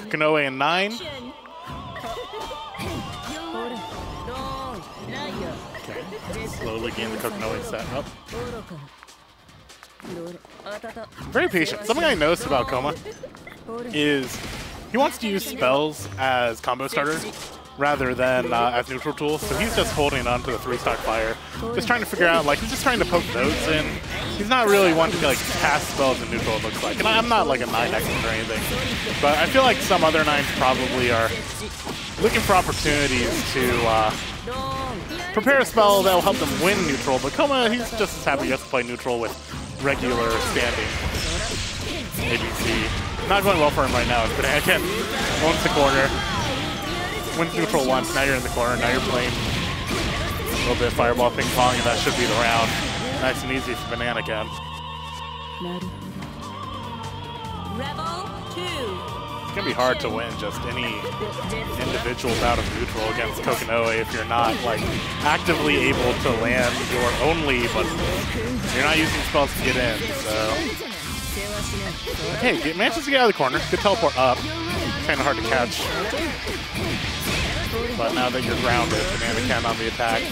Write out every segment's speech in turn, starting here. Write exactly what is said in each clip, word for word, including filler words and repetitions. Kokonoe in nine. Okay. Slowly getting the Kokonoe set up. Very patient. Something I noticed about Coma is he wants to use spells as combo starters rather than uh, as neutral tools. So he's just holding on to the three-stock fire, just trying to figure out, like, he's just trying to poke those in. He's not really wanting to, like, cast spells in neutral, it looks like. And I'm not, like, a nine expert or anything, but I feel like some other nines probably are looking for opportunities to uh, prepare a spell that will help them win neutral. But Coma, he's just as happy he has to play neutral with regular standing A B C. Not going well for him right now. But BananaKen owns the corner. Wins neutral once, now you're in the corner, now you're playing a little bit of fireball ping pong, and that should be the round. Nice and easy for BananaKen. It's gonna be hard to win just any individuals out of neutral against Kokonoe if you're not, like, actively able to land your only, but you're not using spells to get in, so. Okay, it manages to get out of the corner. Good teleport up. Kinda hard to catch. But now that you're grounded, BananaKen on the attack.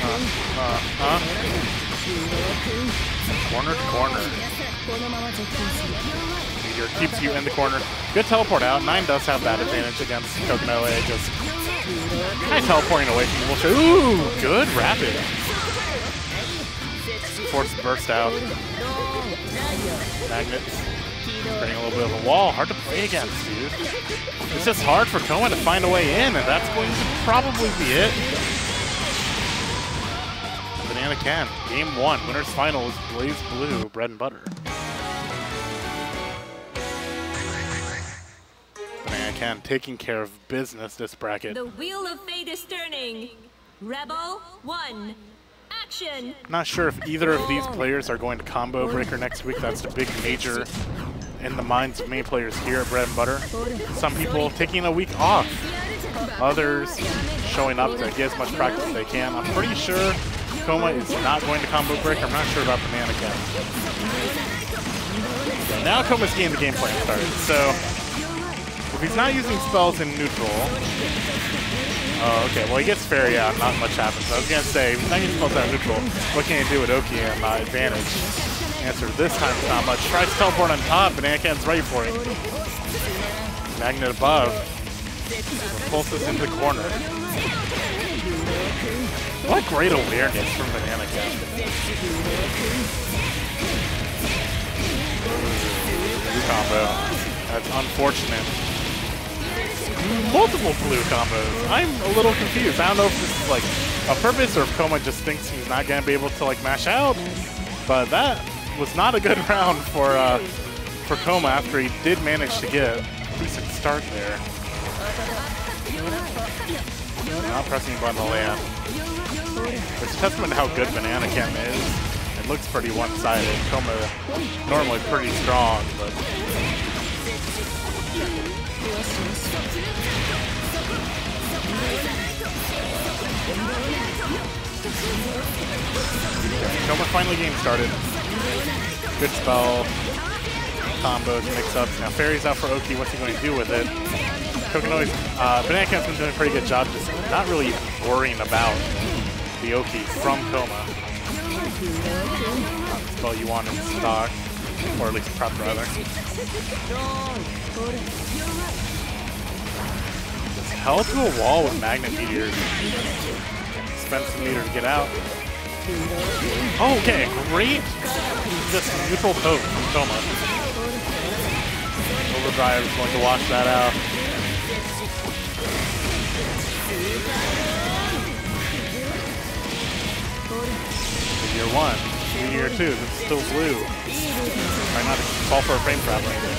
Uh, uh, uh. Corner to corner. Meteor keeps you in the corner. Good teleport out. Nine does have that advantage against Kokonoe. Just kind of teleporting away from the bullshit. Ooh, good rapid. Force burst out. Magnets. Creating a little bit of a wall. Hard to play against, dude. It's just hard for Coma to find a way in, and that's going to probably be it. BananaKen, game one. Winner's final is Blaze Blue, Bread and Butter. BananaKen taking care of business this bracket. The wheel of fate is turning. Rebel one. Action. Not sure if either of these players are going to Combo Breaker next week. That's the big major in the minds of many players here at Bread and Butter. Some people taking a week off. Others showing up to get as much practice as they can. I'm pretty sure Coma is not going to Combo Breaker. I'm not sure about BananaKen. So now Coma's getting the game plan started. So if he's not using spells in neutral... Oh, okay. Well, he gets Fairy out. Not much happens. I was going to say, he's not getting spells out of neutral. What can he do with Oki and uh, advantage? Answer this time is not much. Tries to teleport on top, and Anakin's ready for it. Magnet above. Repulses into the corner. What great awareness from BananaKen. Blue combo. That's unfortunate. Multiple blue combos. I'm a little confused. I don't know if this is like a purpose or if Coma just thinks he's not going to be able to like mash out. But that was not a good round for uh, for Coma after he did manage to get a decent start there. Not pressing button to land. It's a testament to how good BananaKen is. It looks pretty one-sided. Coma normally pretty strong, but. Coma finally game started. Good spell. Combos, mix-ups. Now Fairy's out for Oki. What's he going to do with it? Kokonoe, uh BananaKen's been doing a pretty good job just not really worrying about the Oki from Coma. Spell you want in stock. Or at least prep, rather. Just held to a wall with Magnet Meteors. Spent some meter to get out. Oh, okay, great. Just neutral poke from Coma. Overdrive is going to wash that out. Year one, year two, it's still blue. Try not to call for a frame trap right there.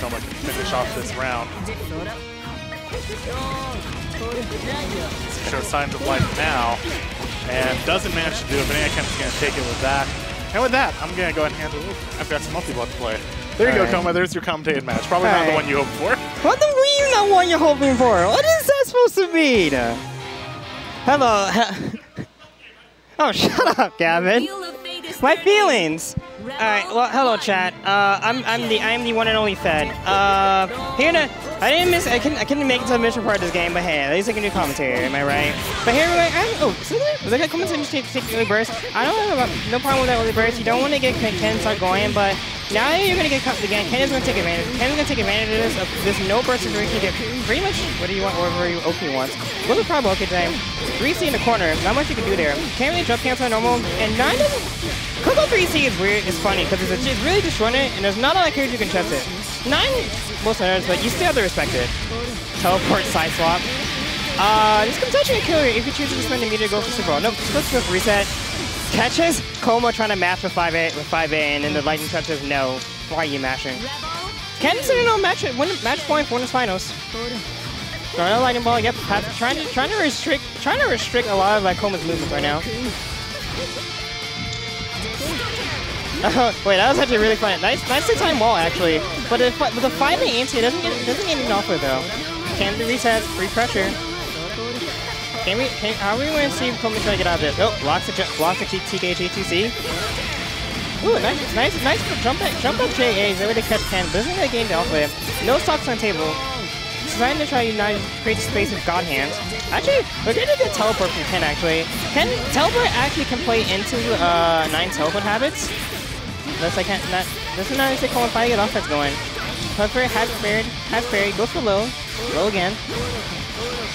Coma can finish off this round. Shows signs of life now, and doesn't manage to do it. BananaKen's going to take it with that. And with that, I'm going to go ahead and handle it. I've got some multi-ball to play. There you All go, Coma. Right. There's your commentated match. Probably All not right. the one you hoped for. What the hell you not one you're hoping for? What is that supposed to mean? Hello. Oh, shut up, Gavin. My feelings. All right. Well, hello, chat. Uh, I'm I'm the I'm the one and only Fed. Uh, here to I didn't miss I couldn't I couldn't make it to the mission part of this game, but hey, at least I can do commentary. Am I right? But here we go. Oh, is that was that commentary take take early burst? I don't have no problem with that early burst. You don't want to get Ken start going, but now that you're gonna get cut again, Ken is gonna take advantage. Ken is gonna take advantage of this of this no burst situation. Get pretty much what do you want, whatever you O P wants. What's the problem? Okay, time. three C in the corner. Not much you can do there. Can't really jump cancel normal and nine doesn't. Coco three C is weird, it's funny, because it's, it's really destroying it, and there's not a lot of characters you can chest it. Nine, most others, but you still have to respect it. Teleport, side swap. Uh, this can potentially kill you if you choose to spend the meter to go for Super Bowl. Nope, just go Swift Reset. Catches Coma trying to match with five A, with five A and then the Lightning Trap says no. Why are you mashing? Can sitting on match, win, match point for one of finals. Throwing a Lightning Ball, yep, trying to, trying to restrict trying to restrict a lot of like Coma's movements right now. Wait, that was actually really fun. Nice, nicely timed wall actually. But if, but the five A anti doesn't get doesn't get an offer though. Can the reset, free pressure. Can we? Can, how are we going to see Komi try to get out of this? Oh, blocks the blocks the T K G T C. Ooh, nice, nice, nice jump back, jump up J A. Is that way to catch Ken? Doesn't get a game to offer. No stocks on table. Trying to try to not create space with God Hands. Actually, we're going to get teleport from Ken actually. Ken teleport actually can play into uh, nine teleport habits. Unless I can't, not, this is not going to call if I get offense going. Huckberry has parried, has parried, goes for low, low again.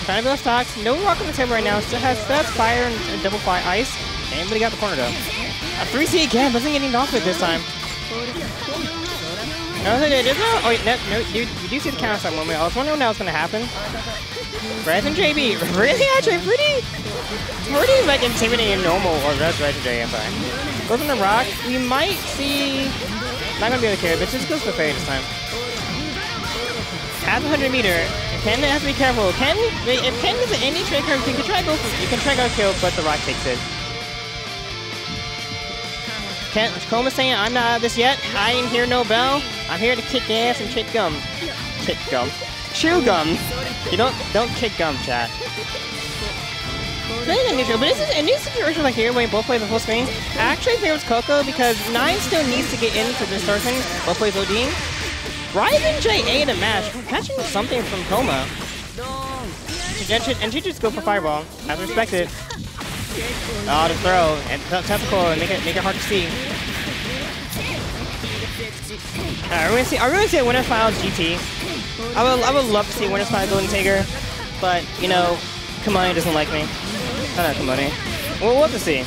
Trying to build stocks, no rock on the table right now, still has, still has fire and, and double fire ice. Anybody got the corner though. A three C again, doesn't get any off it this time. No, okay, there's no, oh wait, no, no, you, you do see the counter stop moment, I was wondering when that was going to happen. RyzenJB, really actually pretty, pretty like intimidating and normal, or that's RyzenJB, I'm sorry. Goes on the rock, we might see... Not gonna be able to carry, but just goes for fairy this time. Has one hundred meter. Ken has to be careful. Ken, if Ken is an indie trick, you can try go for, you can try go kill, but the rock takes it. Ken, Coma's saying, I'm not out of this yet. I ain't hear no bell. I'm here to kick ass and kick gum. Kick gum. Chew gum. You don't, don't kick gum, chat. Really neutral, but this is a new situation like here when both plays the full screen. Actually, favors Coco because nine still needs to get in for this starting. Both plays Odin. RyzenJA to match, catching something from Coma. And she just go for Fireball, as respected. Oh, to throw and tentacle and make it make it hard to see. Alright, we're gonna see. I really see a Winner's Finals G T. I would I would love to see Winner's Finals Golden Tiger, but you know, Kokonoe doesn't like me. I don't know, Kokonoe. Well, we'll have to see.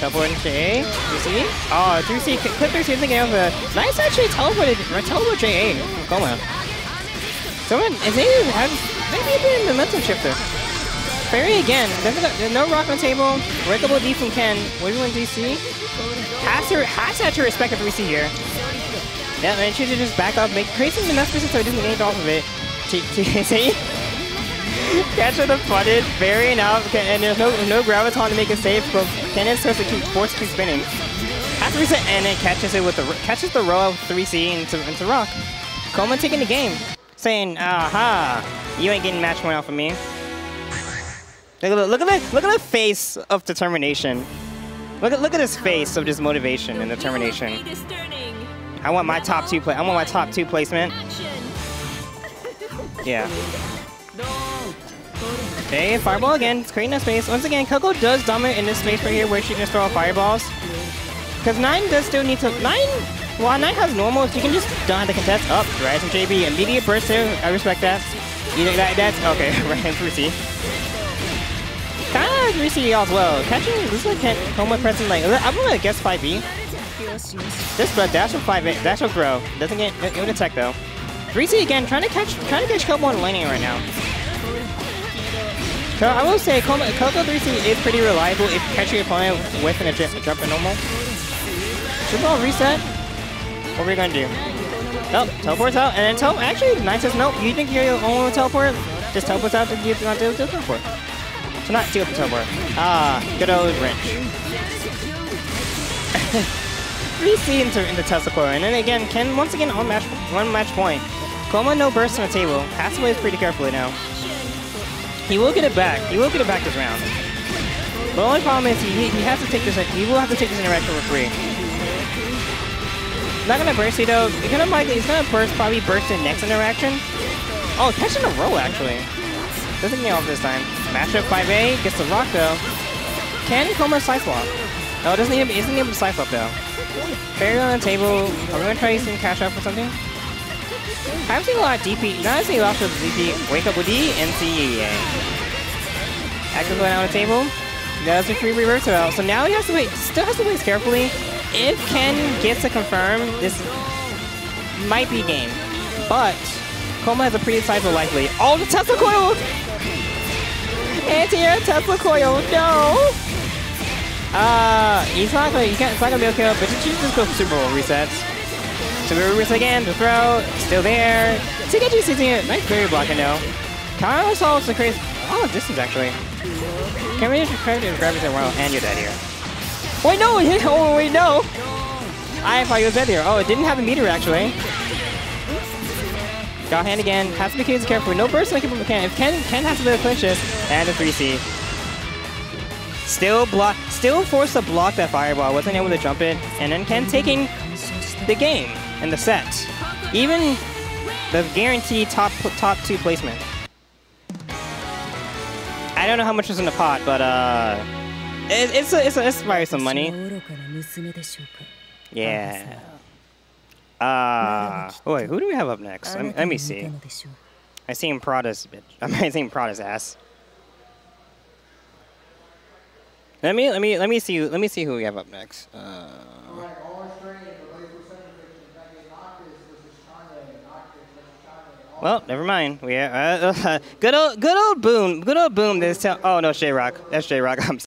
Teleport into J A. three C. Oh, three C. Clip three C is the game. Nice actually teleported. Teleport J A. Coma. Someone is maybe has maybe a bit of momentum shifter. Fairy again. There's no rock on the table. Breakable D from Ken. What do you want D C? Has to, has to actually respect a three C here. Yeah, man, she just back up, make crazy enough business so it doesn't get off of it. See? Catch with the flooded, burying out, and there's no no graviton to make a save, but Ken starts to keep force keep spinning. Has to reset and it catches it with the catches the row of three C into into rock. Coma taking the game, saying, "Aha, you ain't getting match point off of me." Look at the, look at the, look at the face of determination. Look at look at his face of just motivation and determination. I want my top two play. I want my top two placement. Yeah. Okay, fireball again. It's creating that space. Once again, Coco does dominate in this space right here where she can just throw out fireballs. Because nine does still need to nine. While nine has normal, she can just dodge the contest up. Right, some J B immediate burst there. I respect that. You think that that's okay? Right, three C. Kind of three C as well. Catching this is like Coma pressing like I'm gonna guess five B. This but dash will five eight, dash will throw. Doesn't get it would attack though. three C again, trying to catch, trying to catch Coma on laning right now. So I will say Coma, Coco three C is pretty reliable if catching your opponent with an adjust, jump and normal. Super Bowl reset. What are we gonna do? Nope, teleports out and then tell. Actually, nine says nope. You think you're the only one with teleport? Just teleports out to give not to teleport. So not deal with teleport. Ah, good old wrench. three C into, into Tesla core, and then again, Ken once again on match one match point. Coma no burst on the table. Has to play pretty carefully now. He will get it back. He will get it back this round. But the only problem is he, he has to take this. He will have to take this interaction for free. Not gonna burst you though. He's gonna like he's gonna burst probably burst the next interaction. Oh, catch in a row actually. Doesn't get off this time. Matchup five A gets the lock though. Can Coma slice walk? No, doesn't even isn't able to slice walk though. Fairy on the table. Are we gonna try some cash up or something? I haven't seen a lot of D P. Not I've seen a lot of D P. Wake up with D and C E A. Active going on the table. Does a free reverse out. So now he has to wait. Still has to wait carefully. If Ken gets to confirm, this might be game. But Coma has a pre-cycle likely. Oh, the Tesla coil! Anti-air Tesla coil, no! Uh, he's not gonna, he can't, it's not gonna be okay, but you just go Super Bowl resets. So we reset again, the throw, still there. T K G's using it, nice barrier blocking though. Kind of solves the crazy, oh, distance actually. Can we just try to grab it around and you're dead here? Wait, no! Oh, wait, no! I thought he was dead here. Oh, it didn't have a meter, actually. Got hand again. Has to be careful. No burst on the Ken. If Ken, Ken has to be able to finish this, and a three C. Still block, still forced to block that fireball. Wasn't able to jump it. And then Ken taking the game and the set. Even the guaranteed top, top two placement. I don't know how much was in the pot, but, uh... It, it's a, it's a, it's probably some money. Yeah. Uh, oh wait, who do we have up next? Let, let me see. I see ImProdigy's bitch. I mean, I see ImProdigy's ass. Let me, let me, let me see. Let me see who we have up next. Uh, well, never mind. We uh, uh, good old, good old Boom, good old Boom. This tell. Oh no, J Rock. That's J Rock. I'm sorry.